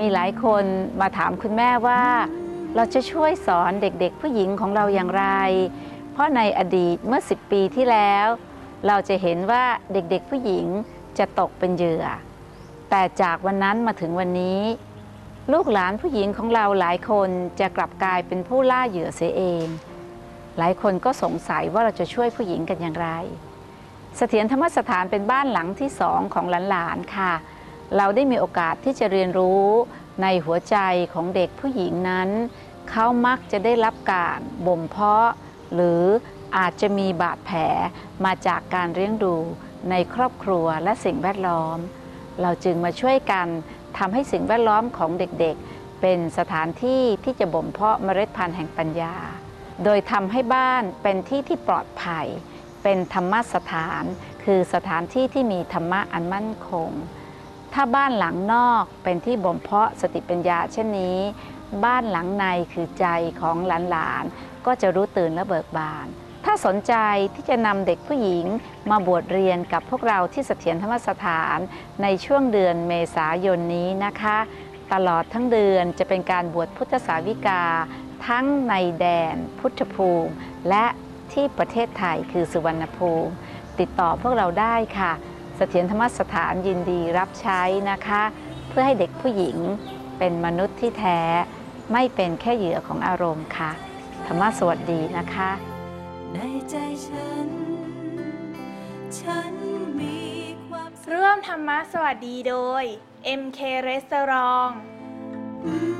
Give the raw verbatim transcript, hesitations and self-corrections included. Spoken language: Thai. มีหลายคนมาถามคุณแม่ว่าเราจะช่วยสอนเด็กๆผู้หญิงของเราอย่างไรเพราะในอดีตเมื่อสิบปีที่แล้วเราจะเห็นว่าเด็กๆผู้หญิงจะตกเป็นเหยื่อแต่จากวันนั้นมาถึงวันนี้ลูกหลานผู้หญิงของเราหลายคนจะกลับกลายเป็นผู้ล่าเหยื่อเสียเองหลายคนก็สงสัยว่าเราจะช่วยผู้หญิงกันอย่างไรเสถียรธรรมสถานเป็นบ้านหลังที่สองของหลานๆค่ะเราได้มีโอกาสที่จะเรียนรู้ในหัวใจของเด็กผู้หญิงนั้นเขามักจะได้รับการบ่มเพาะหรืออาจจะมีบาดแผลมาจากการเลี้ยงดูในครอบครัวและสิ่งแวดล้อมเราจึงมาช่วยกันทำให้สิ่งแวดล้อมของเด็กๆเป็นสถานที่ที่จะบ่มเพาะเมล็ดพันธุ์แห่งปัญญาโดยทำให้บ้านเป็นที่ที่ปลอดภัยเป็นธรรมสถานคือสถานที่ที่มีธรรมะอันมั่นคงถ้าบ้านหลังนอกเป็นที่บ่มเพาะสติปัญญาเช่นนี้บ้านหลังในคือใจของหลานๆก็จะรู้ตื่นและเบิกบานถ้าสนใจที่จะนำเด็กผู้หญิงมาบวชเรียนกับพวกเราที่เสถียรธรรมสถานในช่วงเดือนเมษายนนี้นะคะตลอดทั้งเดือนจะเป็นการบวชพุทธสาวิกาทั้งในแดนพุทธภูมิและที่ประเทศไทยคือสุวรรณภูมิติดต่อพวกเราได้ค่ะเสถียรธรรมสถานยินดีรับใช้นะคะเพื่อให้เด็กผู้หญิงเป็นมนุษย์ที่แท้ไม่เป็นแค่เหยื่อของอารมณ์ค่ะธรรมะสวัสดีนะคะในใจฉันฉันมีความร่วมธรรมะสวัสดีโดย เอ็ม เค Restaurant